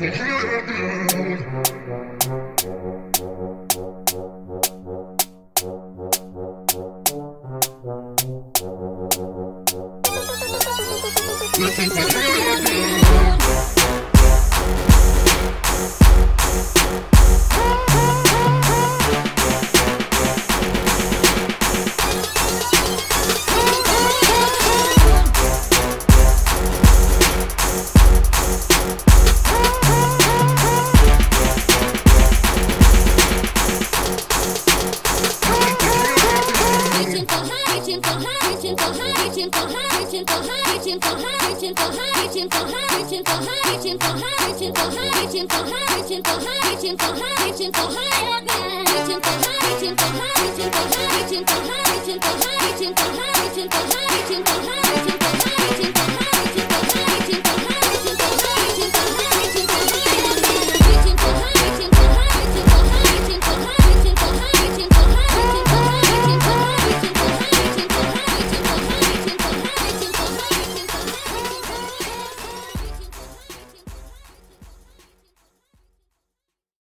Reaching for high,